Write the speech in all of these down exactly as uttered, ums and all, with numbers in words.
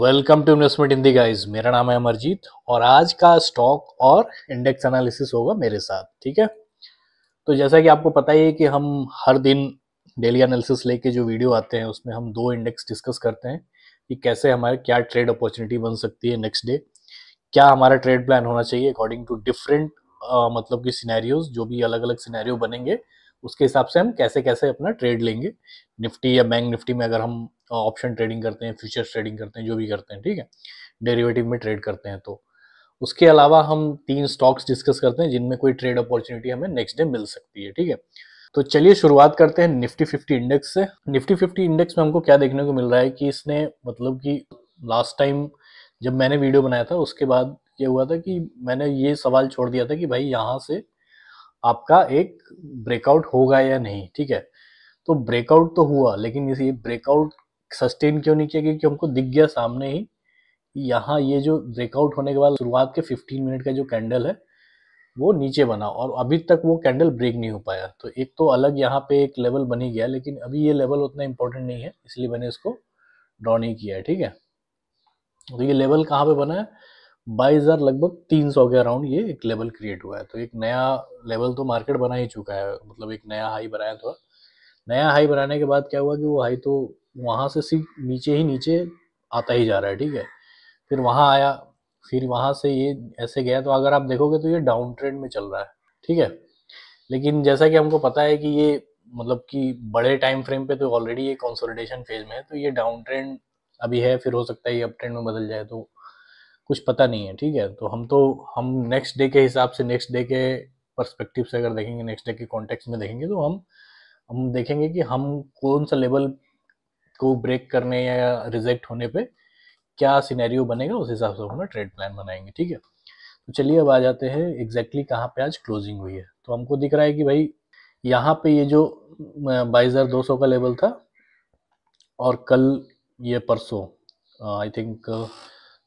Welcome to investment Hindi guys. मेरा नाम है अमरजीत और आज का स्टॉक और इंडेक्स एनालिसिस होगा मेरे साथ, ठीक है। तो जैसा कि आपको पता ही है कि हम हर दिन डेली एनालिसिस लेके जो वीडियो आते हैं उसमें हम दो इंडेक्स डिस्कस करते हैं कि कैसे हमारे क्या ट्रेड अपॉर्चुनिटी बन सकती है नेक्स्ट डे, क्या हमारा ट्रेड प्लान होना चाहिए अकॉर्डिंग टू डिफरेंट मतलब कि सिनेरियोज, जो भी अलग अलग सिनेरियो बनेंगे उसके हिसाब से हम कैसे कैसे अपना ट्रेड लेंगे। निफ्टी या बैंक निफ्टी में अगर हम ऑप्शन ट्रेडिंग करते हैं, फ्यूचर्स ट्रेडिंग करते हैं, जो भी करते हैं, ठीक है, डेरिवेटिव में ट्रेड करते हैं, तो उसके अलावा हम तीन स्टॉक्स डिस्कस करते हैं जिनमें कोई ट्रेड अपॉर्चुनिटी हमें नेक्स्ट डे मिल सकती है, ठीक है। तो चलिए शुरुआत करते हैं निफ्टी फिफ्टी इंडेक्स से। निफ्टी फिफ्टी इंडेक्स में हमको क्या देखने को मिल रहा है कि इसने मतलब कि लास्ट टाइम जब मैंने वीडियो बनाया था उसके बाद ये हुआ था कि मैंने ये सवाल छोड़ दिया था कि भाई यहाँ से आपका एक ब्रेकआउट होगा या नहीं, ठीक है। तो ब्रेकआउट तो हुआ लेकिन ये ब्रेकआउट सस्टेन क्यों नहीं किया, क्योंकि हमको दिख गया सामने ही यहाँ ये जो ब्रेकआउट होने के बाद शुरुआत के पंद्रह मिनट का जो कैंडल है वो नीचे बना और अभी तक वो कैंडल ब्रेक नहीं हो पाया। तो एक तो अलग यहाँ पे एक लेवल बन ही गया लेकिन अभी ये लेवल उतना इम्पोर्टेंट नहीं है, इसलिए मैंने इसको ड्रॉ नहीं किया है, ठीक है। तो ये लेवल कहाँ पे बना है, बाईस हज़ार लगभग तीन सौ के अराउंड ये एक लेवल क्रिएट हुआ है। तो एक नया लेवल तो मार्केट बना ही चुका है, मतलब एक नया हाई बनाया था। नया हाई बनाने के बाद क्या हुआ कि वो हाई तो वहाँ से सिर्फ नीचे ही नीचे आता ही जा रहा है, ठीक है। फिर वहाँ आया, फिर वहाँ से ये ऐसे गया, तो अगर आप देखोगे तो ये डाउन ट्रेंड में चल रहा है, ठीक है। लेकिन जैसा कि हमको पता है कि ये मतलब कि बड़े टाइम फ्रेम पे तो ऑलरेडी ये कंसोलिडेशन फेज में है, तो ये डाउन ट्रेंड अभी है, फिर हो सकता है ये अप ट्रेंड में बदल जाए, तो कुछ पता नहीं है, ठीक है। तो हम तो हम नेक्स्ट डे के हिसाब से, नेक्स्ट डे के पर्सपेक्टिव से अगर देखेंगे, नेक्स्ट डे के कॉन्टेक्स्ट में देखेंगे तो हम हम देखेंगे कि हम कौन सा लेवल को ब्रेक करने या रिजेक्ट होने पे क्या सिनेरियो बनेगा, उस हिसाब से अपना ट्रेड प्लान बनाएंगे, ठीक है। तो चलिए अब आ जाते हैं एग्जैक्टली कहाँ पे आज क्लोजिंग हुई है। तो हमको दिख रहा है कि भाई यहाँ पे ये जो बाईस हज़ार दो सौ का लेवल था और कल ये परसों आई थिंक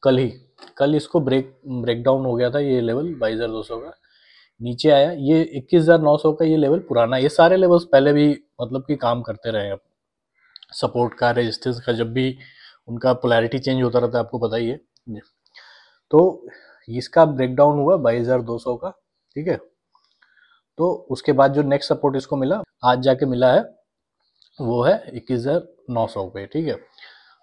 कल ही कल इसको ब्रेक ब्रेकडाउन हो गया था, ये लेवल बाईस हज़ार दो सौ का नीचे आया, ये इक्कीस हज़ार नौ सौ का ये लेवल पुराना, ये सारे लेवल्स पहले भी मतलब कि काम करते रहे अब सपोर्ट का, रेजिस्टेंस का, जब भी उनका पोलैरिटी चेंज होता रहता है, आपको पता ही है। तो इसका ब्रेकडाउन हुआ बाईस हज़ार दो सौ का, ठीक है। तो उसके बाद जो नेक्स्ट सपोर्ट इसको मिला आज जाके मिला है वो है इक्कीस हज़ार नौ सौ पे, ठीक है।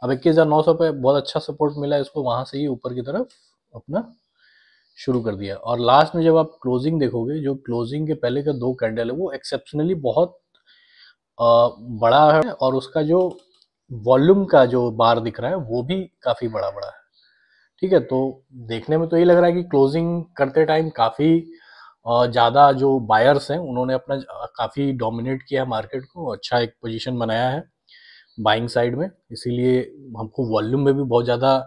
अब इक्कीस हज़ार नौ सौ पे बहुत अच्छा सपोर्ट मिला इसको, वहाँ से ही ऊपर की तरफ अपना शुरू कर दिया। और लास्ट में जब आप क्लोजिंग देखोगे, जो क्लोजिंग के पहले का दो कैंडल है वो एक्सेप्शनली बहुत आ, बड़ा है और उसका जो वॉल्यूम का जो बार दिख रहा है वो भी काफ़ी बड़ा बड़ा है, ठीक है। तो देखने में तो ये लग रहा है कि क्लोजिंग करते टाइम काफ़ी ज़्यादा जो बायर्स हैं उन्होंने अपना काफ़ी डोमिनेट किया मार्केट को, अच्छा एक पोजीशन बनाया है बाइंग साइड में, इसीलिए हमको वॉल्यूम में भी बहुत ज़्यादा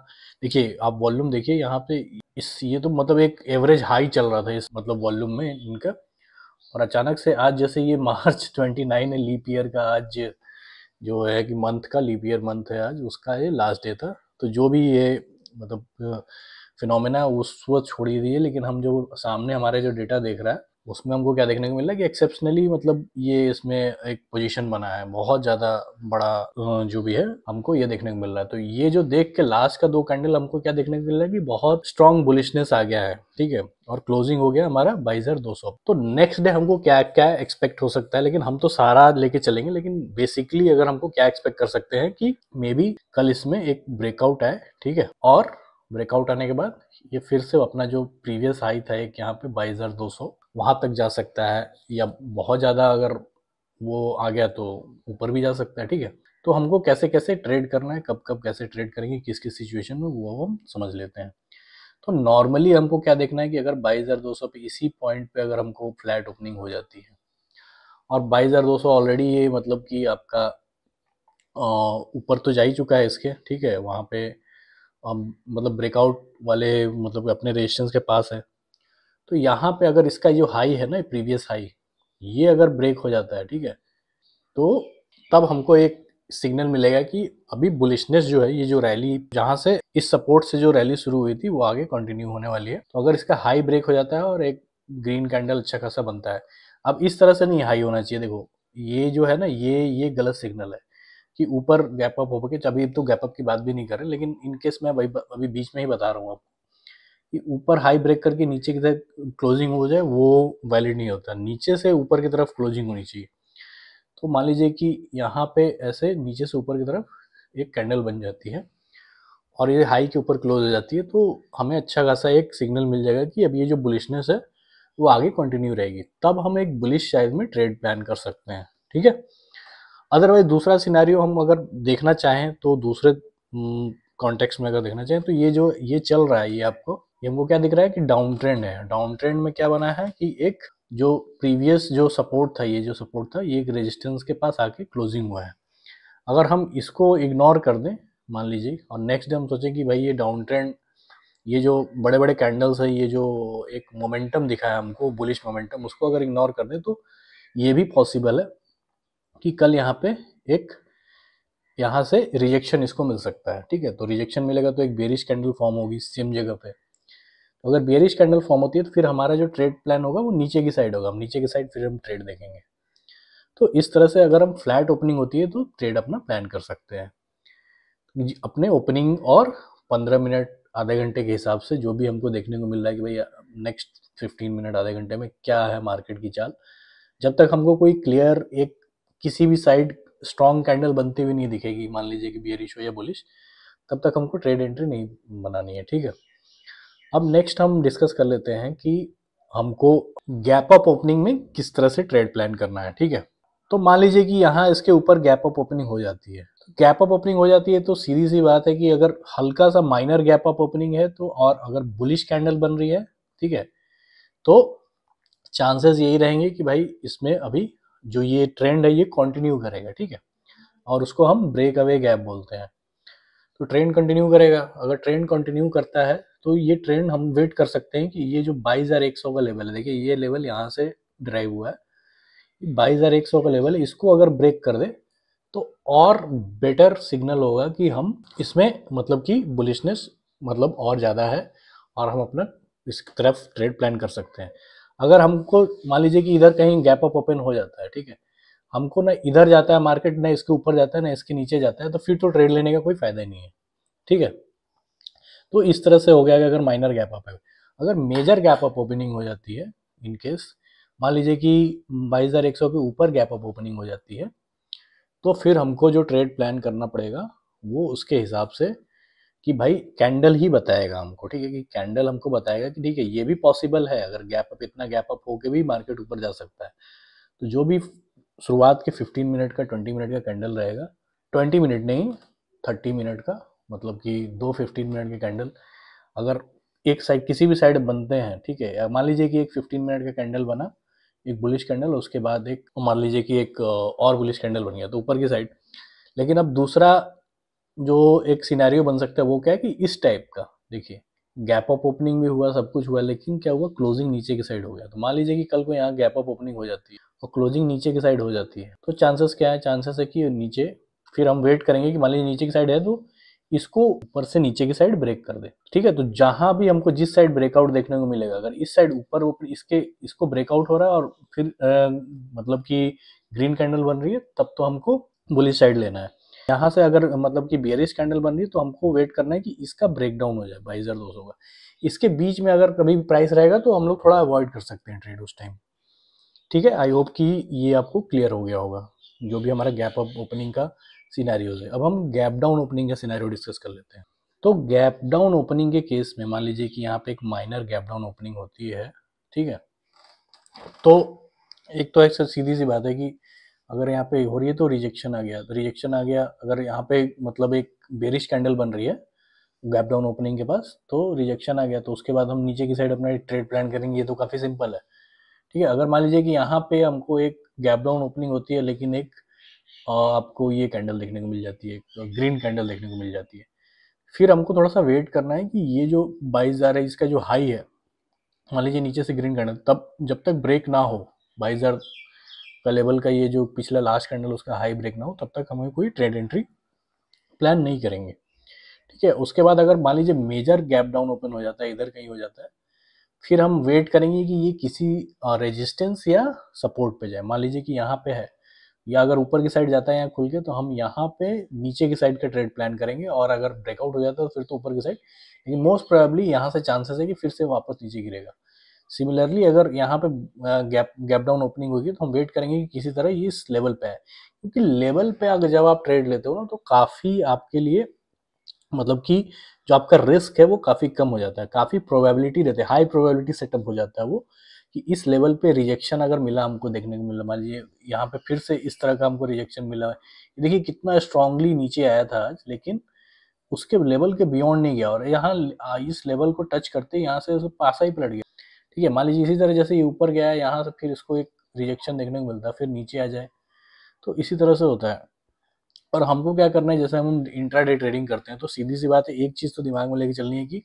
देखिए। आप वॉल्यूम देखिए यहाँ पे, इस ये तो मतलब एक एवरेज हाई चल रहा था इस मतलब वॉल्यूम में इनका, और अचानक से आज जैसे ये मार्च ट्वेंटी नाइन है लीप ईयर का, आज जो है कि मंथ का लीप ईयर मंथ है आज, उसका ये लास्ट डे था। तो जो भी ये मतलब फिनोमेना उस वक्त छोड़ी दी है, लेकिन हम जो सामने हमारे जो डेटा देख रहा है उसमें हमको क्या देखने को मिल रहा है कि एक्सेप्शनली मतलब ये इसमें एक पोजीशन बना है बहुत ज़्यादा बड़ा, जो भी है हमको ये देखने को मिल रहा है। तो ये जो देख के लास्ट का दो कैंडल हमको क्या देखने को मिल रहा है कि बहुत स्ट्रॉन्ग बुलिशनेस आ गया है, ठीक है। और क्लोजिंग हो गया हमारा बाईस हज़ार दो सौ। तो नेक्स्ट डे हमको क्या क्या एक्सपेक्ट हो सकता है, लेकिन हम तो सारा लेके चलेंगे, लेकिन बेसिकली अगर हमको क्या एक्सपेक्ट कर सकते हैं कि मे बी कल इसमें एक ब्रेकआउट आए, ठीक है। और ब्रेकआउट आने के बाद ये फिर से अपना जो प्रीवियस हाई था एक यहाँ पे बाईस हज़ार दो सौ वहाँ तक जा सकता है, या बहुत ज़्यादा अगर वो आ गया तो ऊपर भी जा सकता है, ठीक है। तो हमको कैसे कैसे ट्रेड करना है, कब कब कैसे ट्रेड करेंगे, किस किस सिचुएशन में, वो हम समझ लेते हैं। तो नॉर्मली हमको क्या देखना है कि अगर बाईस हज़ार दो सौ पे इसी पॉइंट पे अगर हमको फ्लैट ओपनिंग हो जाती है, और बाईस हज़ार दो सौ ऑलरेडी ये मतलब कि आपका ऊपर तो जा ही चुका है इसके, ठीक है। वहाँ पे अब मतलब ब्रेकआउट वाले मतलब अपने रेजिस्टेंस के पास है, तो यहाँ पे अगर इसका जो हाई है ना प्रीवियस हाई, ये अगर ब्रेक हो जाता है, ठीक है, तो तब हमको एक सिग्नल मिलेगा कि अभी बुलिशनेस जो है, ये जो रैली जहाँ से इस सपोर्ट से जो रैली शुरू हुई थी वो आगे कंटिन्यू होने वाली है। तो अगर इसका हाई ब्रेक हो जाता है और एक ग्रीन कैंडल अच्छा खासा बनता है। अब इस तरह से नहीं हाई होना चाहिए, देखो ये जो है ना ये ये गलत सिग्नल है, कि ऊपर गैप अप होकर, अभी तो गैप अप की बात भी नहीं कर रहे, लेकिन इनकेस मैं भाई अभी बीच में ही बता रहा हूँ आपको कि ऊपर हाई ब्रेक करके नीचे की तरफ क्लोजिंग हो जाए वो वैलिड नहीं होता, नीचे से ऊपर की तरफ क्लोजिंग होनी चाहिए। तो मान लीजिए कि यहाँ पे ऐसे नीचे से ऊपर की तरफ एक कैंडल बन जाती है और ये हाई के ऊपर क्लोज हो जाती है, तो हमें अच्छा खासा एक सिग्नल मिल जाएगा कि अब ये जो बुलिशनेस है वो आगे कंटिन्यू रहेगी, तब हम एक बुलिश साइड में ट्रेड प्लान कर सकते हैं, ठीक है। अदरवाइज दूसरा सिनेरियो हम अगर देखना चाहें तो दूसरे कॉन्टेक्स्ट में अगर देखना चाहें तो ये जो ये चल रहा है, ये आपको ये हमको क्या दिख रहा है कि डाउन ट्रेंड है। डाउन ट्रेंड में क्या बना है कि एक जो प्रीवियस जो सपोर्ट था, ये जो सपोर्ट था ये एक रेजिस्टेंस के पास आके क्लोजिंग हुआ है। अगर हम इसको इग्नोर कर दें मान लीजिए और नेक्स्ट डे हम सोचें कि भाई ये डाउन ट्रेंड, ये जो बड़े बड़े कैंडल्स है, ये जो एक मोमेंटम दिखाया हमको बुलिश मोमेंटम, उसको अगर इग्नोर कर दें तो ये भी पॉसिबल है कि कल यहाँ पे एक यहाँ से रिजेक्शन इसको मिल सकता है, ठीक है। तो रिजेक्शन मिलेगा तो एक बेरिश कैंडल फॉर्म होगी सेम जगह पे। तो अगर बेरिश कैंडल फॉर्म होती है तो फिर हमारा जो ट्रेड प्लान होगा वो नीचे की साइड होगा, हम नीचे की साइड फिर हम ट्रेड देखेंगे। तो इस तरह से अगर हम फ्लैट ओपनिंग होती है तो ट्रेड अपना प्लान कर सकते हैं अपने ओपनिंग और पंद्रह मिनट आधे घंटे के हिसाब से जो भी हमको देखने को मिल रहा है कि भाई नेक्स्ट फिफ्टीन मिनट आधे घंटे में क्या है मार्केट की चाल। जब तक हमको कोई क्लियर एक किसी भी साइड स्ट्रॉन्ग कैंडल बनती हुई नहीं दिखेगी, मान लीजिए कि बेयरिश हो या बुलिश, तब तक हमको ट्रेड एंट्री नहीं बनानी है, ठीक है। अब नेक्स्ट हम डिस्कस कर लेते हैं कि हमको गैप अप ओपनिंग में किस तरह से ट्रेड प्लान करना है, ठीक है। तो मान लीजिए कि यहाँ इसके ऊपर गैप अप ओपनिंग हो जाती है, गैप अप ओपनिंग हो जाती है तो सीधी सी बात है कि अगर हल्का सा माइनर गैप अप ओपनिंग है तो और अगर बुलिश कैंडल बन रही है, ठीक है, तो चांसेस यही रहेंगे कि भाई इसमें अभी जो ये ट्रेंड है ये कंटिन्यू करेगा, ठीक है, और उसको हम ब्रेक अवे गैप बोलते हैं। तो ट्रेंड कंटिन्यू करेगा, अगर ट्रेंड कंटिन्यू करता है तो ये ट्रेंड हम वेट कर सकते हैं कि ये जो बाईस हज़ार एक सौ का लेवल है, देखिए ये लेवल यहाँ से ड्राइव हुआ है, बाईस हज़ार एक सौ का लेवल है, इसको अगर ब्रेक कर दे तो और बेटर सिग्नल होगा कि हम इसमें मतलब कि बुलिशनेस मतलब और ज़्यादा है और हम अपना इस तरफ ट्रेड प्लान कर सकते हैं। अगर हमको मान लीजिए कि इधर कहीं गैप अप ओपन हो जाता है, ठीक है, हमको ना इधर जाता है मार्केट, ना इसके ऊपर जाता है, ना इसके नीचे जाता है, तो फिर तो ट्रेड लेने का कोई फ़ायदा नहीं है, ठीक है। तो इस तरह से हो गया कि अगर माइनर गैप अप है। अगर मेजर गैप अप ओपनिंग हो जाती है, इनकेस मान लीजिए कि बाईस हज़ार एक सौ के ऊपर गैप अप ओपनिंग हो जाती है, तो फिर हमको जो ट्रेड प्लान करना पड़ेगा वो उसके हिसाब से कि भाई कैंडल ही बताएगा हमको, ठीक है, कि कैंडल हमको बताएगा कि ठीक है ये भी पॉसिबल है, अगर गैप अप इतना गैप अप होके भी मार्केट ऊपर जा सकता है। तो जो भी शुरुआत के पंद्रह मिनट का बीस मिनट का कैंडल रहेगा, बीस मिनट नहीं तीस मिनट का, मतलब कि दो पंद्रह मिनट के कैंडल अगर एक साइड किसी भी साइड बनते हैं, ठीक है, मान लीजिए कि एक पंद्रह मिनट का कैंडल बना, एक बुलिश कैंडल, उसके बाद एक मान लीजिए कि एक और बुलिश कैंडल बन गया तो ऊपर की साइड। लेकिन अब दूसरा जो एक सिनेरियो बन सकता है वो क्या है कि इस टाइप का, देखिए गैप अप ओपनिंग भी हुआ, सब कुछ हुआ, लेकिन क्या हुआ क्लोजिंग नीचे की साइड हो गया। तो मान लीजिए कि कल को यहाँ गैप अप ओपनिंग हो जाती है और क्लोजिंग नीचे की साइड हो जाती है, तो चांसेस क्या है, चांसेस है कि नीचे फिर हम वेट करेंगे कि मान लीजिए नीचे की साइड है तो इसको ऊपर से नीचे की साइड ब्रेक कर दे, ठीक है। तो जहां भी हमको जिस साइड ब्रेकआउट देखने को मिलेगा, अगर इस साइड ऊपर इसके इसको ब्रेकआउट हो रहा है और फिर आ, मतलब कि ग्रीन कैंडल बन रही है, तब तो हमको बुलिश साइड लेना है। यहाँ से अगर मतलब कि बेयरिश कैंडल बन रही है तो हमको वेट करना है कि इसका ब्रेकडाउन हो जाए बाईस हज़ार दो सौ का, इसके बीच में अगर कभी भी प्राइस रहेगा तो हम लोग थोड़ा अवॉइड कर सकते हैं ट्रेड उस टाइम, ठीक है। आई होप कि ये आपको क्लियर हो गया होगा जो भी हमारा गैप अप ओपनिंग का सिनेरियोज है। अब हम गैप डाउन ओपनिंग का सिनेरियो डिस्कस कर लेते हैं। तो गैप डाउन ओपनिंग के केस में मान लीजिए कि यहाँ पे एक माइनर गैप डाउन ओपनिंग होती है, ठीक है, तो एक तो एक सीधी सी बात है कि अगर यहाँ पे हो रही है तो रिजेक्शन आ गया, तो रिजेक्शन आ गया, अगर यहाँ पे मतलब एक बेरिश कैंडल बन रही है गैप डाउन ओपनिंग के पास तो रिजेक्शन आ गया, तो उसके बाद हम नीचे की साइड अपना ट्रेड प्लान करेंगे, ये तो काफ़ी सिंपल है, ठीक है। अगर मान लीजिए कि यहाँ पे हमको एक गैप डाउन ओपनिंग होती है लेकिन एक आपको ये कैंडल देखने को मिल जाती है, ग्रीन कैंडल देखने को मिल जाती है, फिर हमको थोड़ा सा वेट करना है कि ये जो बाईस हज़ार है इसका जो हाई है, मान लीजिए नीचे से ग्रीन कैंडल, तब जब तक ब्रेक ना हो बाईस हज़ार का लेवल का ये जो पिछला लास्ट कैंडल उसका हाई ब्रेक ना हो, तब तक हमें कोई ट्रेड एंट्री प्लान नहीं करेंगे, ठीक है। उसके बाद अगर मान लीजिए मेजर गैप डाउन ओपन हो जाता है, इधर कहीं हो जाता है, फिर हम वेट करेंगे कि ये किसी रेजिस्टेंस या सपोर्ट पे जाए। मान लीजिए कि यहाँ पे है या अगर ऊपर की साइड जाता है यहाँ खुल के तो हम यहाँ पे नीचे की साइड का ट्रेड प्लान करेंगे, और अगर ब्रेकआउट हो जाता है तो फिर तो ऊपर की साइड, लेकिन मोस्ट प्रोबेबली यहाँ से चांसेस है कि फिर से वापस नीचे गिरेगा। सिमिलरली अगर यहाँ पे गैप गैप डाउन ओपनिंग होगी तो हम वेट करेंगे कि किसी तरह ये इस लेवल पे है, क्योंकि लेवल पे अगर जब आप ट्रेड लेते हो ना तो काफ़ी आपके लिए मतलब कि जो आपका रिस्क है वो काफ़ी कम हो जाता है, काफ़ी प्रोबेबिलिटी रहती है, हाई प्रोबेबिलिटी सेटअप हो जाता है वो कि इस लेवल पे रिजेक्शन अगर मिला हमको देखने को मिला, मान लीजिए यहाँ पे फिर से इस तरह का हमको रिजेक्शन मिला है। देखिए कितना स्ट्रांगली नीचे आया था आज, लेकिन उसके लेवल के बियॉन्ड नहीं गया और यहाँ इस लेवल को टच करते यहाँ से पासा ही पलट गया। ठीक है, मान लीजिए इसी तरह जैसे ये ऊपर गया है यहाँ से फिर इसको एक रिजेक्शन देखने को मिलता है, फिर नीचे आ जाए, तो इसी तरह से होता है। और हमको क्या करना है, जैसे हम इंट्राडे ट्रेडिंग करते हैं तो सीधी सी बात है, एक चीज़ तो दिमाग में लेके चलनी है कि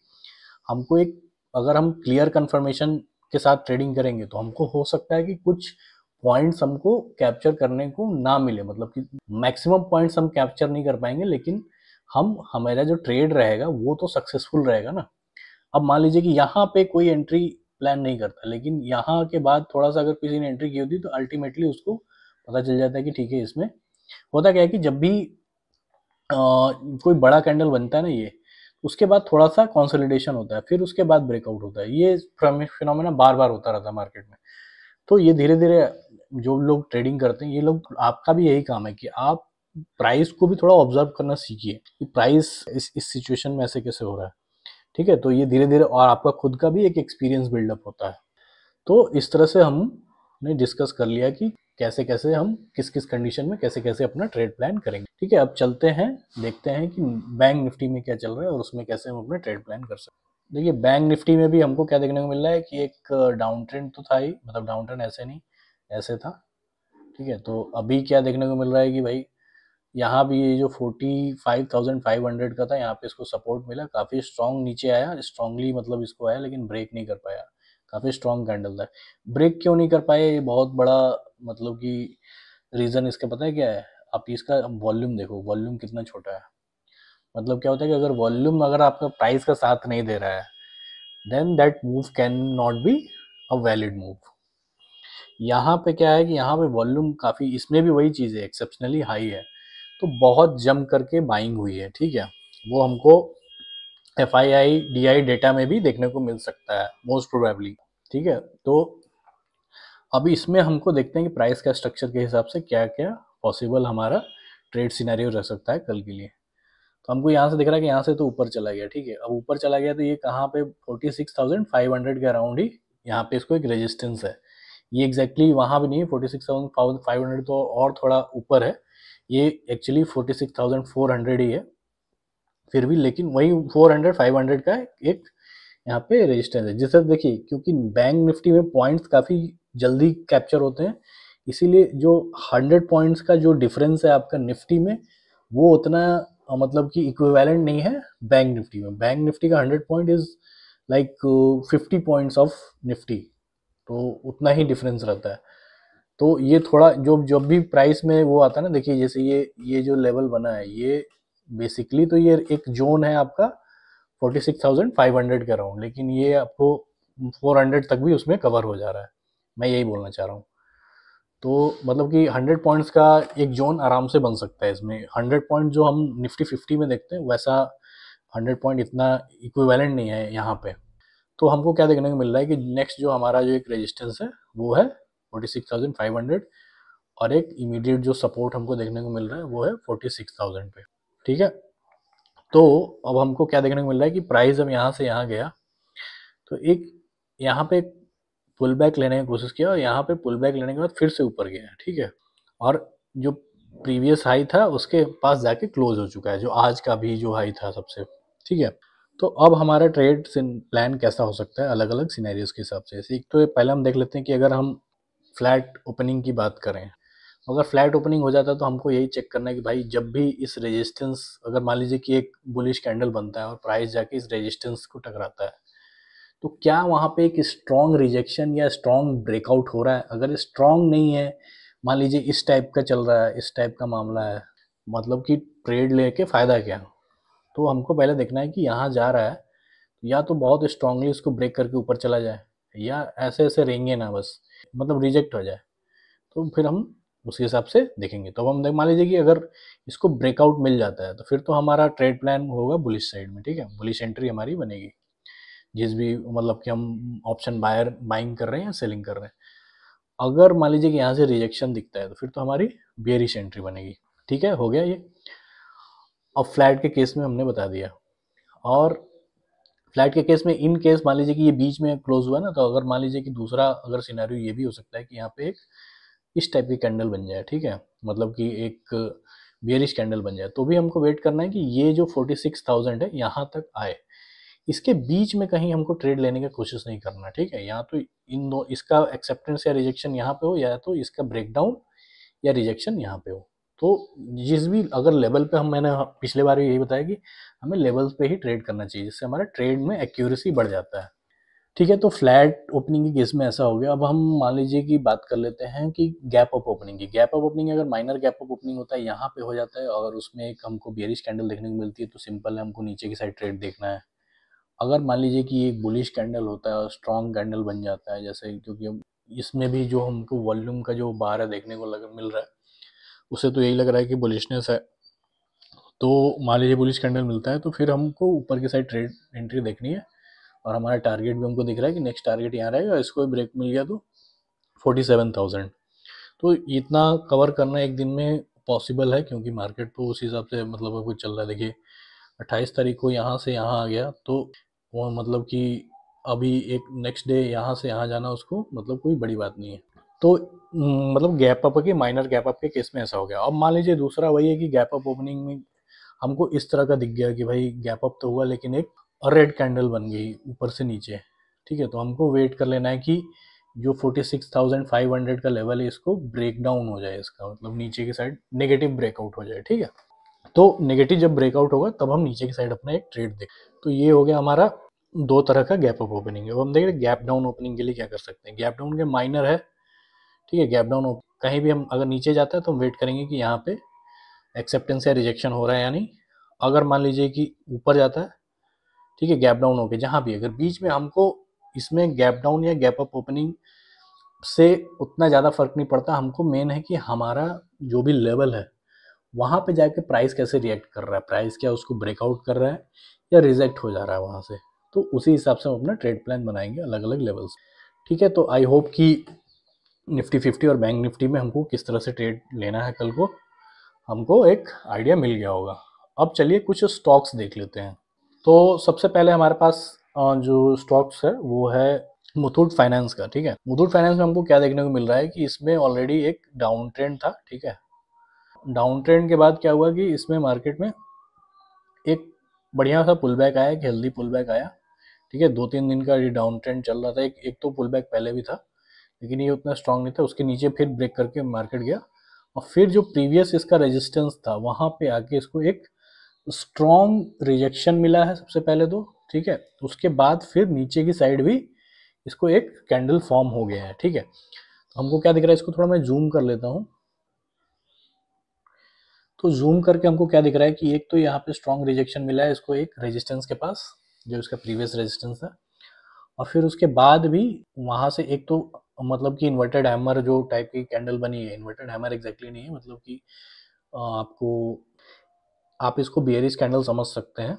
हमको एक अगर हम क्लियर कन्फर्मेशन के साथ ट्रेडिंग करेंगे तो हमको हो सकता है कि कुछ पॉइंट्स हमको कैप्चर करने को ना मिले, मतलब कि मैक्सिमम पॉइंट्स हम कैप्चर नहीं कर पाएंगे, लेकिन हम हमारा जो ट्रेड रहेगा वो तो सक्सेसफुल रहेगा ना। अब मान लीजिए कि यहाँ पे कोई एंट्री प्लान नहीं करता, लेकिन यहाँ के बाद थोड़ा सा अगर किसी ने एंट्री की होती तो अल्टीमेटली उसको पता चल जाता है कि ठीक है। इसमें होता क्या है कि जब भी आ, कोई बड़ा कैंडल बनता है ना ये, उसके बाद थोड़ा सा कंसोलिडेशन होता है, फिर उसके बाद ब्रेकआउट होता है। ये फिनोमेना बार बार होता रहता है मार्केट में। तो ये धीरे धीरे जो लोग ट्रेडिंग करते हैं ये लोग, आपका भी यही काम है कि आप प्राइस को भी थोड़ा ऑब्जर्व करना सीखिए कि प्राइस इस इस सिचुएशन में ऐसे कैसे हो रहा है। ठीक है, तो ये धीरे धीरे और आपका खुद का भी एक एक्सपीरियंस बिल्डअप होता है। तो इस तरह से हमने डिस्कस कर लिया कि कैसे कैसे हम किस किस कंडीशन में कैसे कैसे अपना ट्रेड प्लान करेंगे। ठीक है, अब चलते हैं, देखते हैं कि बैंक निफ्टी में क्या चल रहा है और उसमें कैसे हम अपना ट्रेड प्लान कर सकते हैं। देखिए बैंक निफ्टी में भी हमको क्या देखने को मिल रहा है कि एक डाउन ट्रेंड तो था ही, मतलब डाउन ट्रेंड ऐसे नहीं ऐसे था। ठीक है, तो अभी क्या देखने को मिल रहा है कि भाई यहाँ भी ये जो forty five thousand five hundred का था यहाँ पे इसको सपोर्ट मिला, काफ़ी स्ट्रॉन्ग नीचे आया, स्ट्रांगली मतलब इसको आया लेकिन ब्रेक नहीं कर पाया। काफ़ी स्ट्रॉन्ग कैंडल था, ब्रेक क्यों नहीं कर पाए ये बहुत बड़ा मतलब कि रीज़न इसका पता है क्या है, आप इसका वॉल्यूम देखो, वॉल्यूम कितना छोटा है। मतलब क्या होता है कि अगर वॉल्यूम अगर आपका प्राइस का साथ नहीं दे रहा है then that move can not be a valid move. यहाँ पे क्या है कि यहाँ पे वॉल्यूम काफ़ी, इसमें भी वही चीज़ है, एक्सेप्शनली हाई है तो बहुत जम करके बाइंग हुई है। ठीक है, वो हमको F I I D I data में भी देखने को मिल सकता है मोस्ट प्रोबेबली। ठीक है, तो अभी इसमें हमको देखते हैं कि प्राइस का स्ट्रक्चर के हिसाब से क्या क्या पॉसिबल हमारा ट्रेड सिनेरियो रह सकता है कल के लिए। तो हमको यहाँ से दिख रहा है कि यहाँ से तो ऊपर चला गया। ठीक है, अब ऊपर चला गया तो ये कहाँ पे forty six thousand five hundred के अराउंड ही यहाँ पे इसको एक रेजिस्टेंस है, ये एग्जैक्टली exactly वहाँ भी नहीं है, forty six thousand five hundred तो और थोड़ा ऊपर है, ये actually forty six thousand four hundred ही है फिर भी, लेकिन वही फोर हंड्रेड फाइव हंड्रेड का एक यहाँ पे रेजिस्टेंस है। जिससे देखिए क्योंकि बैंक निफ्टी में पॉइंट्स काफ़ी जल्दी कैप्चर होते हैं, इसीलिए जो हंड्रेड पॉइंट्स का जो डिफरेंस है आपका निफ्टी में वो उतना मतलब कि इक्विवेलेंट नहीं है बैंक निफ्टी में। बैंक निफ्टी का hundred point is like fifty points of Nifty, तो उतना ही डिफरेंस रहता है। तो ये थोड़ा जो जब भी प्राइस में वो आता है ना, देखिए जैसे ये ये जो लेवल बना है ये बेसिकली तो ये एक जोन है आपका forty six thousand five hundred का राउंड, लेकिन ये आपको फोर हंड्रेड तक भी उसमें कवर हो जा रहा है, मैं यही बोलना चाह रहा हूँ। तो मतलब कि हंड्रेड पॉइंट्स का एक जोन आराम से बन सकता है इसमें। हंड्रेड पॉइंट जो हम निफ्टी फिफ्टी में देखते हैं वैसा हंड्रेड पॉइंट इतना इक्विवेलेंट नहीं है यहाँ पे। तो हमको क्या देखने को मिल रहा है कि नेक्स्ट जो हमारा जो एक रेजिस्टेंस है वो है forty six thousand five hundred और एक इमीडिएट जो सपोर्ट हमको देखने को मिल रहा है वो है फोर्टी सिक्स थाउजेंड पे। ठीक है, तो अब हमको क्या देखने को मिल रहा है कि प्राइस जब यहाँ से यहाँ गया तो एक यहाँ पे पुल बैक लेने की कोशिश किया और यहाँ पे पुल बैक लेने के बाद फिर से ऊपर गया। ठीक है, और जो प्रीवियस हाई था उसके पास जाके क्लोज हो चुका है, जो आज का भी जो हाई था सबसे। ठीक है, तो अब हमारा ट्रेड प्लान कैसा हो सकता है अलग अलग सिनेरियोज के हिसाब से। एक तो पहले हम देख लेते हैं कि अगर हम फ्लैट ओपनिंग की बात करें, अगर फ्लैट ओपनिंग हो जाता है तो हमको यही चेक करना है कि भाई जब भी इस रेजिस्टेंस, अगर मान लीजिए कि एक बुलिश कैंडल बनता है और प्राइस जाके इस रेजिस्टेंस को टकराता है तो क्या वहाँ पे एक स्ट्रॉन्ग रिजेक्शन या स्ट्रॉन्ग ब्रेकआउट हो रहा है। अगर स्ट्रॉन्ग नहीं है, मान लीजिए इस टाइप का चल रहा है, इस टाइप का मामला है, मतलब कि ट्रेड लेके फ़ायदा क्या। तो हमको पहले देखना है कि यहाँ जा रहा है या तो बहुत स्ट्रांगली इसको ब्रेक करके ऊपर चला जाए या ऐसे ऐसे रेंगे ना बस, मतलब रिजेक्ट हो जाए, तो फिर हम उसके हिसाब से देखेंगे। तो अब हम देख मान लीजिए कि अगर इसको ब्रेकआउट मिल जाता है तो फिर तो हमारा ट्रेड प्लान होगा बुलिश साइड में, ठीक है, बुलिश एंट्री हमारी बनेगी जिस भी मतलब कि हम ऑप्शन बायर बाइंग कर रहे हैं या सेलिंग कर रहे हैं। अगर मान लीजिए कि यहाँ से रिजेक्शन दिखता है तो फिर तो हमारी बेयरिश एंट्री बनेगी, ठीक है, हो गया ये। अब फ्लैट के केस में हमने बता दिया, और फ्लैट के केस में इन केस मान लीजिए कि ये बीच में क्लोज हुआ ना, तो अगर मान लीजिए कि दूसरा अगर सिनेरियो ये भी हो सकता है कि यहाँ पे एक इस टाइप की कैंडल बन जाए, ठीक है, मतलब कि एक बेयरिश कैंडल बन जाए, तो भी हमको वेट करना है कि ये जो छियालीस हज़ार है यहाँ तक आए, इसके बीच में कहीं हमको ट्रेड लेने की कोशिश नहीं करना, ठीक है। यहाँ तो इन दो इसका एक्सेप्टेंस या रिजेक्शन यहाँ पे हो, या तो इसका ब्रेकडाउन या रिजेक्शन यहाँ पे हो। तो जिस भी अगर लेवल पे हम मैंने पिछले बार भी यही बताया कि हमें लेवल्स पे ही ट्रेड करना चाहिए, जिससे हमारा ट्रेड में एक्यूरेसी बढ़ जाता है, ठीक है। तो फ्लैट ओपनिंग के केस में ऐसा हो गया। अब हम मान लीजिए कि बात कर लेते हैं कि गैप अप ओपनिंग की। गैप अप ओपनिंग अगर माइनर गैप अप ओपनिंग होता है यहाँ पे हो जाता है, अगर उसमें एक हमको बेयरिश कैंडल देखने को मिलती है तो सिंपल है, हमको नीचे की साइड ट्रेड देखना है। अगर मान लीजिए कि एक बुलिश कैंडल होता है और स्ट्रॉन्ग कैंडल बन जाता है, जैसे क्योंकि इसमें भी जो हमको वॉल्यूम का जो बारह देखने को लग मिल रहा है उसे तो यही लग रहा है कि बुलिशनेस है, तो मान लीजिए बुलिश कैंडल मिलता है तो फिर हमको ऊपर की साइड ट्रेड एंट्री देखनी है, और हमारा टारगेट भी हमको दिख रहा है कि नेक्स्ट टारगेट यहाँ रहेगा, इसको ब्रेक मिल गया तो फोर्टी सेवन थाउजेंड, तो इतना कवर करना एक दिन में पॉसिबल है, क्योंकि मार्केट तो उस हिसाब से मतलब कुछ चल रहा है। देखिए अट्ठाईस तारीख को यहाँ से यहाँ आ गया तो वो मतलब कि अभी एक नेक्स्ट डे यहाँ से यहाँ जाना उसको मतलब कोई बड़ी बात नहीं है। तो मतलब गैप अप के माइनर गैप अप के केस में ऐसा हो गया। अब मान लीजिए दूसरा वही है कि गैप अप ओपनिंग में हमको इस तरह का दिख गया कि भाई गैप अप तो हुआ लेकिन एक रेड कैंडल बन गई ऊपर से नीचे, ठीक है, तो हमको वेट कर लेना है कि जो छियालीस हज़ार पाँच सौ का लेवल है इसको ब्रेकडाउन हो जाए, इसका मतलब नीचे की साइड नेगेटिव ब्रेकआउट हो जाए, ठीक है। तो नेगेटिव जब ब्रेकआउट होगा तब हम नीचे की साइड अपना एक ट्रेड दें। तो ये हो गया हमारा दो तरह का गैप अप ओपनिंग। अब हम देख रहे हैं गैप डाउन ओपनिंग के लिए क्या कर सकते हैं। गैप डाउन के माइनर है, ठीक है, गैप डाउन कहीं भी हम अगर नीचे जाता है तो हम वेट करेंगे कि यहाँ पे एक्सेप्टेंस या रिजेक्शन हो रहा है, यानी अगर मान लीजिए कि ऊपर जाता है, ठीक है, गैप डाउन होके जहाँ भी अगर बीच में हमको इसमें गैप डाउन या गैप अप ओपनिंग से उतना ज़्यादा फर्क नहीं पड़ता, हमको मेन है कि हमारा जो भी लेवल है वहाँ पे जाके प्राइस कैसे रिएक्ट कर रहा है, प्राइस क्या उसको ब्रेकआउट कर रहा है या रिजेक्ट हो जा रहा है वहाँ से, तो उसी हिसाब से हम अपना ट्रेड प्लान बनाएंगे अलग अलग लेवल्स, ठीक है। तो आई होप कि निफ्टी फिफ्टी और बैंक निफ्टी में हमको किस तरह से ट्रेड लेना है कल को हमको एक आइडिया मिल गया होगा। अब चलिए कुछ स्टॉक्स देख लेते हैं। तो सबसे पहले हमारे पास जो स्टॉक्स है वो है मुथूट फाइनेंस का, ठीक है। मुथूट फाइनेंस में हमको क्या देखने को मिल रहा है कि इसमें ऑलरेडी एक डाउन ट्रेंड था, ठीक है, डाउन ट्रेंड के बाद क्या हुआ कि इसमें मार्केट में एक बढ़िया सा पुल बैक आया, एक हेल्दी पुल बैक आया, ठीक है। दो तीन दिन का ये डाउन ट्रेंड चल रहा था, एक एक तो पुल बैक पहले भी था लेकिन ये उतना स्ट्रांग नहीं था, उसके नीचे फिर ब्रेक करके मार्केट गया और फिर जो प्रीवियस इसका रेजिस्टेंस था वहाँ पे आके इसको एक स्ट्रॉन्ग रिजेक्शन मिला है सबसे पहले तो, ठीक है, उसके बाद फिर नीचे की साइड भी इसको एक कैंडल फॉर्म हो गया है, ठीक है। तो हमको क्या दिख रहा है, इसको थोड़ा मैं जूम कर लेता हूँ। तो जूम करके हमको क्या दिख रहा है कि एक तो यहाँ पे स्ट्रॉन्ग रिजेक्शन मिला है इसको एक रेजिस्टेंस के पास जो इसका प्रीवियस रेजिस्टेंस था, और फिर उसके बाद भी वहाँ से एक तो मतलब कि इन्वर्टेड हैमर जो टाइप की कैंडल बनी है, इन्वर्टेड हैमर एग्जैक्टली नहीं है, मतलब कि आपको आप इसको बेयरिश कैंडल समझ सकते हैं,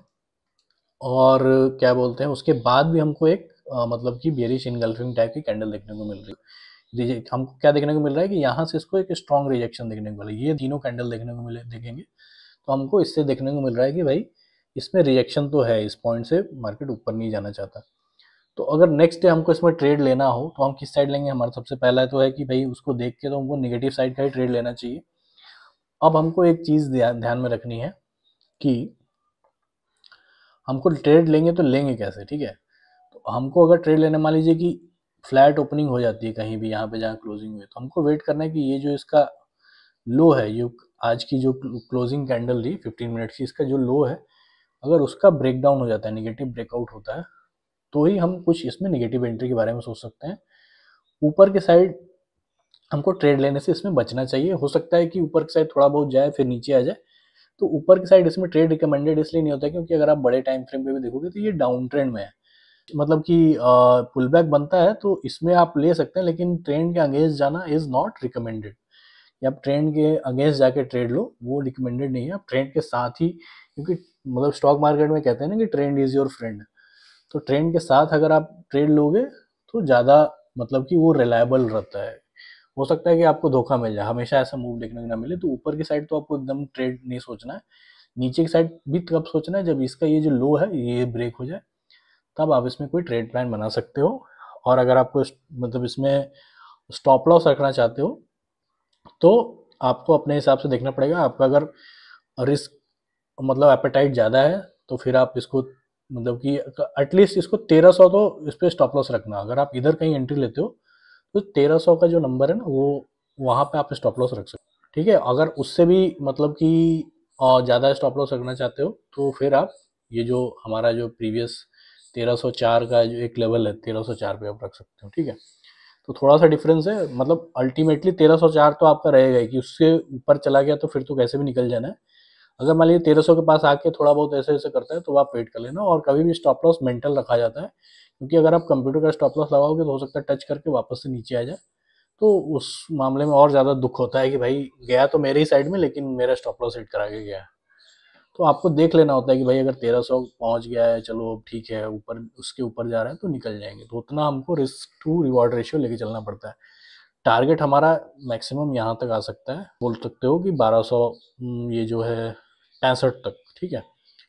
और क्या बोलते हैं उसके बाद भी हमको एक आ, मतलब कि बेयरिश इनगल्फिंग टाइप की कैंडल देखने को मिल रही है। रिजेक्ट हमको क्या देखने को मिल रहा है कि यहाँ से इसको एक स्ट्रॉन्ग रिजेक्शन देखने को मिला, ये तीनों कैंडल देखने को मिले देखेंगे तो हमको इससे देखने को मिल रहा है कि भाई इसमें रिजेक्शन तो है, इस पॉइंट से मार्केट ऊपर नहीं जाना चाहता। तो अगर नेक्स्ट डे हमको इसमें ट्रेड लेना हो तो हम किस साइड लेंगे, हमारा सबसे पहला है तो है कि भाई उसको देख के तो हमको निगेटिव साइड का ही ट्रेड लेना चाहिए। अब हमको एक चीज़ ध्यान में रखनी है कि हमको ट्रेड लेंगे तो लेंगे कैसे, ठीक है। तो हमको अगर ट्रेड लेने मान लीजिए कि फ्लैट ओपनिंग हो जाती है कहीं भी यहाँ पे जहाँ क्लोजिंग हुई, तो हमको वेट करना है कि ये जो इसका लो है, ये आज की जो क्लोजिंग कैंडल थी पंद्रह मिनट की, इसका जो लो है अगर उसका ब्रेकडाउन हो जाता है, निगेटिव ब्रेकआउट होता है, तो ही हम कुछ इसमें निगेटिव एंट्री के बारे में सोच सकते हैं। ऊपर के साइड हमको ट्रेड लेने से इसमें बचना चाहिए। हो सकता है कि ऊपर के साइड थोड़ा बहुत जाए फिर नीचे आ जाए, तो ऊपर की साइड इसमें ट्रेड रिकमेंडेड इसलिए नहीं होता है क्योंकि अगर आप बड़े टाइम फ्रेम पे भी देखोगे तो ये डाउन ट्रेंड में है, मतलब कि पुल बैक बनता है तो इसमें आप ले सकते हैं, लेकिन ट्रेंड के अगेंस्ट जाना इज़ नॉट रिकमेंडेड, या आप ट्रेंड के अगेंस्ट जाके ट्रेड लो, वो रिकमेंडेड नहीं है। आप ट्रेंड के साथ ही, क्योंकि मतलब स्टॉक मार्केट में कहते हैं ना कि ट्रेंड इज योर फ्रेंड, तो ट्रेंड के साथ अगर आप ट्रेड लोगे तो ज़्यादा मतलब कि वो रिलायबल रहता है। हो सकता है कि आपको धोखा मिल जाए, हमेशा ऐसा मूव देखने को ना मिले। तो ऊपर की साइड तो आपको एकदम ट्रेड नहीं सोचना है, नीचे की साइड भी तब सोचना है जब इसका ये जो लो है ये ब्रेक हो जाए, तब आप इसमें कोई ट्रेड प्लान बना सकते हो। और अगर आपको मतलब इसमें स्टॉप लॉस रखना चाहते हो तो आपको अपने हिसाब से देखना पड़ेगा। आपका अगर रिस्क मतलब एपेटाइट ज़्यादा है तो फिर आप इसको मतलब कि एटलीस्ट इसको तेरह सौ तो इस पर स्टॉप लॉस रखना। अगर आप इधर कहीं एंट्री लेते हो तो तेरह सौ का जो नंबर है ना वो वहाँ पे आप स्टॉप लॉस रख सकते हो, ठीक है। अगर उससे भी मतलब कि ज़्यादा स्टॉप लॉस रखना चाहते हो तो फिर आप ये जो हमारा जो प्रीवियस तेरह सौ चार का जो एक लेवल है तेरह सौ चार पे आप रख सकते हो, ठीक है। तो थोड़ा सा डिफरेंस है, मतलब अल्टीमेटली तेरह सौ चार तो आपका रहेगा ही कि उससे ऊपर चला गया तो फिर तो कैसे भी निकल जाना है। अगर मान लीजिए तेरह सौ के पास आके थोड़ा बहुत ऐसे ऐसे करता है तो आप वेट कर लेना। और कभी भी स्टॉप लॉस मेंटल रखा जाता है, क्योंकि अगर आप कंप्यूटर का स्टॉप लॉस लगाओगे तो हो सकता है टच करके वापस से नीचे आ जाए, तो उस मामले में और ज़्यादा दुख होता है कि भाई गया तो मेरे ही साइड में लेकिन मेरा स्टॉप लॉस हिट करा के गया। तो आपको देख लेना होता है कि भाई अगर तेरह सौ पहुँच गया है, चलो ठीक है, ऊपर उसके ऊपर जा रहा है तो निकल जाएंगे। तो उतना हमको रिस्क टू रिवॉर्ड रेशियो लेके चलना पड़ता है। टारगेट हमारा मैक्सिमम यहाँ तक आ सकता है, बोल सकते हो कि बारह सौ ये जो है पैंसठ तक, ठीक है,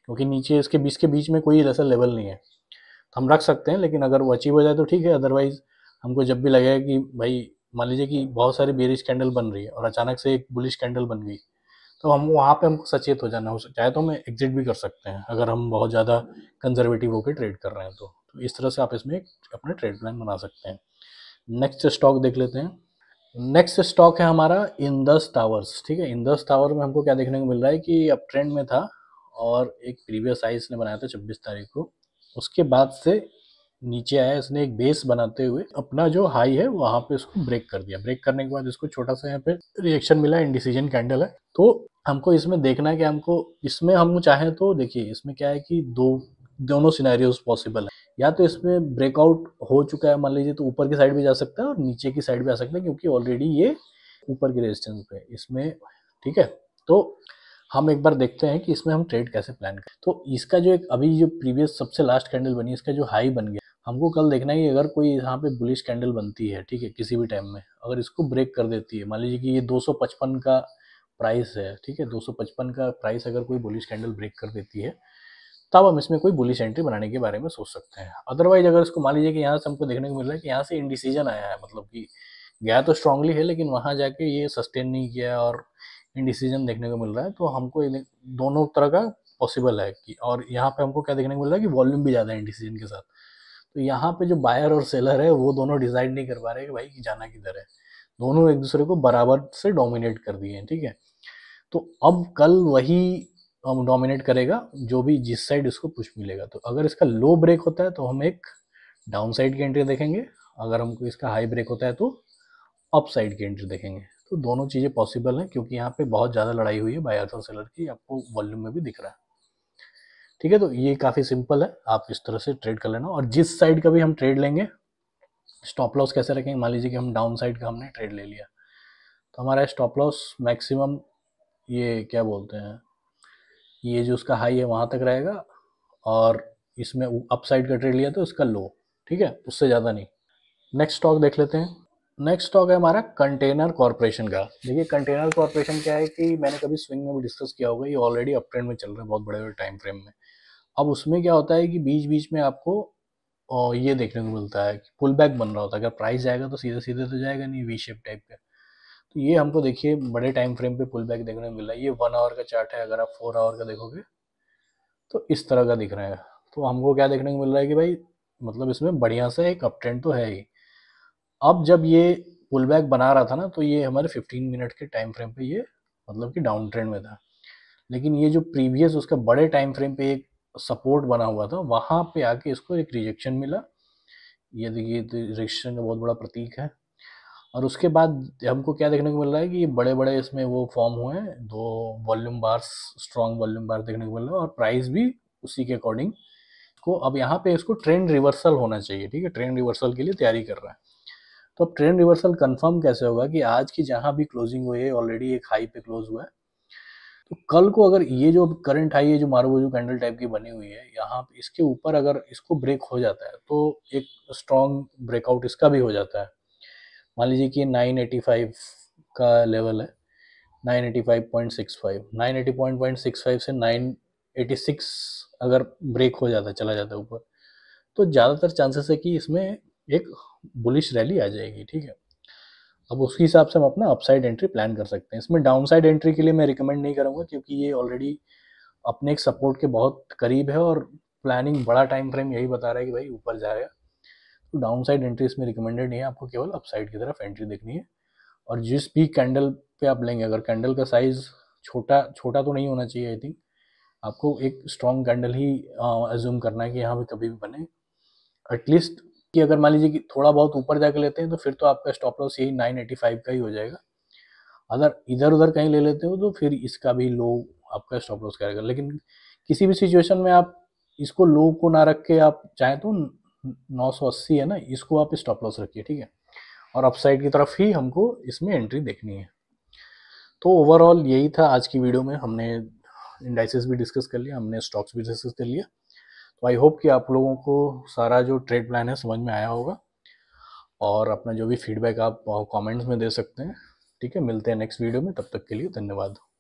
क्योंकि नीचे इसके बीस के बीच में कोई ऐसा लेवल नहीं है। तो हम रख सकते हैं, लेकिन अगर वो अचीव हो जाए तो ठीक है, अदरवाइज हमको जब भी लगे कि भाई मान लीजिए कि बहुत सारी बेरिश कैंडल बन रही है और अचानक से एक बुलिश कैंडल बन गई तो हम वहाँ पे हमको सचेत हो जाना हो सकता है। तो हम एग्जिट भी कर सकते हैं अगर हम बहुत ज़्यादा कंजर्वेटिव होकर ट्रेड कर रहे हैं तो, तो इस तरह से आप इसमें अपने ट्रेड प्लान बना सकते हैं। नेक्स्ट स्टॉक देख लेते हैं। नेक्स्ट स्टॉक है हमारा इंडस टावर्स, ठीक है। इंडस टावर में हमको क्या देखने को मिल रहा है कि अब ट्रेंड में था और एक प्रीवियस हाई इसने बनाया था छब्बीस तारीख को, उसके बाद से नीचे आया, इसने एक बेस बनाते हुए अपना जो हाई है वहाँ पे इसको ब्रेक कर दिया। ब्रेक करने के बाद इसको छोटा सा यहाँ पे रिएक्शन मिला, इंडिसीजन कैंडल है। तो हमको इसमें देखना है कि हमको इसमें हम चाहें तो देखिए इसमें क्या है कि दो दोनों सिनेरियोज पॉसिबल है। या तो इसमें ब्रेकआउट हो चुका है मान लीजिए तो ऊपर की साइड भी जा सकता है और नीचे की साइड भी आ सकता है, क्योंकि ऑलरेडी ये ऊपर की रेजिस्टेंस पे है इसमें, ठीक है। तो हम एक बार देखते हैं कि इसमें हम ट्रेड कैसे प्लान करें। तो इसका जो एक अभी जो प्रीवियस सबसे लास्ट कैंडल बनी, इसका जो हाई बन गया, हमको कल देखना है कि अगर कोई यहाँ पे बुलिश कैंडल बनती है, ठीक है, किसी भी टाइम में अगर इसको ब्रेक कर देती है, मान लीजिए कि ये दो सौ पचपन का प्राइस है, ठीक है, दो सौ पचपन का प्राइस अगर कोई बुलिश कैंडल ब्रेक कर देती है तब हम इसमें कोई बुलिश एंट्री बनाने के बारे में सोच सकते हैं। अदरवाइज अगर इसको मान लीजिए कि यहाँ से हमको देखने को मिल रहा है कि यहाँ से इंडिसीजन आया है, मतलब कि गया तो स्ट्रांगली है लेकिन वहाँ जाके ये सस्टेन नहीं किया और इंडिसीजन देखने को मिल रहा है, तो हमको दोनों तरह का पॉसिबल है कि। और यहाँ पे हमको क्या देखने को मिल रहा है कि वॉल्यूम भी ज़्यादा है इंडिसीजन के साथ, तो यहाँ पे जो बायर और सेलर है वो दोनों डिसाइड नहीं कर पा रहे कि भाई कि जाना किधर है, दोनों एक दूसरे को बराबर से डोमिनेट कर दिए हैं, ठीक है। तो अब कल वही हम डोमिनेट करेगा जो भी जिस साइड इसको पुश मिलेगा। तो अगर इसका लो ब्रेक होता है तो हम एक डाउन साइड की एंट्री देखेंगे, अगर हमको इसका हाई ब्रेक होता है तो अप साइड की एंट्री देखेंगे। तो दोनों चीज़ें पॉसिबल हैं, क्योंकि यहाँ पे बहुत ज़्यादा लड़ाई हुई है बायर्स और सेलर की, आपको वॉल्यूम में भी दिख रहा है, ठीक है। तो ये काफ़ी सिंपल है, आप इस तरह से ट्रेड कर लेना। और जिस साइड का भी हम ट्रेड लेंगे स्टॉप लॉस कैसे रखेंगे, मान लीजिए कि हम डाउन साइड का हमने ट्रेड ले लिया तो हमारा स्टॉप लॉस मैक्सिमम ये क्या बोलते हैं, ये जो उसका हाई है वहाँ तक रहेगा, और इसमें अप साइड का ट्रेड लिया तो इसका लो, ठीक है, उससे ज़्यादा नहीं। नेक्स्ट स्टॉक देख लेते हैं। नेक्स्ट स्टॉक है हमारा कंटेनर कॉर्पोरेशन का। देखिए कंटेनर कॉर्पोरेशन क्या है कि मैंने कभी स्विंग में भी डिस्कस किया होगा, ये ऑलरेडी अप ट्रेंड में चल रहा है बहुत बड़े बड़े टाइम फ्रेम में। अब उसमें क्या होता है कि बीच बीच में आपको ये देखने को मिलता है कि पुल बैक बन रहा होता है, अगर प्राइस जाएगा तो सीधे सीधे तो जाएगा नहीं, वी शेप टाइप का। तो ये हमको देखिए बड़े टाइम फ्रेम पे पुल बैक देखने को मिल रहा है। ये वन आवर का चार्ट है, अगर आप फोर आवर का देखोगे तो इस तरह का दिख रहा है। तो हमको क्या देखने को मिल रहा है कि भाई मतलब इसमें बढ़िया सा एक अप ट्रेंड तो है ही। अब जब ये पुल बैक बना रहा था ना तो ये हमारे फिफ्टीन मिनट के टाइम फ्रेम पे ये मतलब कि डाउन ट्रेंड में था, लेकिन ये जो प्रीवियस उसका बड़े टाइम फ्रेम पे एक सपोर्ट बना हुआ था वहाँ पे आके इसको एक रिजेक्शन मिला। ये देखिए रिजेक्शन का बहुत बड़ा प्रतीक है। और उसके बाद हमको क्या देखने को मिल रहा है कि ये बड़े बड़े इसमें वो फॉर्म हुए हैं, दो volume bars, strong volume bar देखने को मिल रहा है, और प्राइस भी उसी के अकॉर्डिंग को। अब यहाँ पे इसको ट्रेंड रिवर्सल होना चाहिए, ठीक है, ट्रेंड रिवर्सल के लिए तैयारी कर रहा है। तो अब ट्रेंड रिवर्सल कंफर्म कैसे होगा कि आज की जहां भी क्लोजिंग हुई है ऑलरेडी एक हाई पे क्लोज हुआ है, तो कल को अगर ये जो करंट हाई है जो मारूबोजू कैंडल टाइप की बनी हुई है यहाँ इसके ऊपर अगर इसको ब्रेक हो जाता है तो एक स्ट्रॉन्ग ब्रेकआउट इसका भी हो जाता है। मान लीजिए कि नाइन एटी फाइव का लेवल है, nine eighty five point six five nine eighty point point six five से नाइन एटी सिक्स अगर ब्रेक हो जाता है चला जाता है ऊपर, तो ज़्यादातर चांसेस है कि इसमें एक बुलिश रैली आ जाएगी। ठीक है, अब उसके हिसाब से हम अपना अपसाइड एंट्री प्लान कर सकते हैं। इसमें डाउनसाइड एंट्री के लिए मैं रिकमेंड नहीं करूँगा क्योंकि ये ऑलरेडी अपने एक सपोर्ट के बहुत करीब है और प्लानिंग बड़ा टाइम फ्रेम यही बता रहा है कि भाई ऊपर जाएगा, तो डाउनसाइड एंट्री इसमें रिकमेंडेड नहीं है। आपको केवल अपसाइड की तरफ एंट्री देखनी है और जिस भी कैंडल पे आप लेंगे, अगर कैंडल का साइज़ छोटा छोटा तो नहीं होना चाहिए, आई थिंक आपको एक स्ट्रॉन्ग कैंडल ही एज्यूम करना है कि यहाँ पे कभी भी बने एटलीस्ट, कि अगर मान लीजिए कि थोड़ा बहुत ऊपर जाकर लेते हैं तो फिर तो आपका स्टॉप लॉस यही नाइन एटी फाइव का ही हो जाएगा। अगर इधर उधर कहीं ले लेते हो तो फिर इसका भी लो आपका स्टॉप लॉस करेगा। लेकिन किसी भी सिचुएशन में आप इसको लो को ना रख के आप चाहें तो नौ सौ अस्सी है ना, इसको आप स्टॉप लॉस रखिए। ठीक है, और अपसाइड की तरफ ही हमको इसमें एंट्री देखनी है। तो ओवरऑल यही था आज की वीडियो में, हमने इंडाइसेस भी डिस्कस कर लिया, हमने स्टॉक्स भी डिस्कस कर लिया। तो आई होप कि आप लोगों को सारा जो ट्रेड प्लान है समझ में आया होगा और अपना जो भी फीडबैक आप कमेंट्स में दे सकते हैं। ठीक है, मिलते हैं नेक्स्ट वीडियो में, तब तक के लिए धन्यवाद।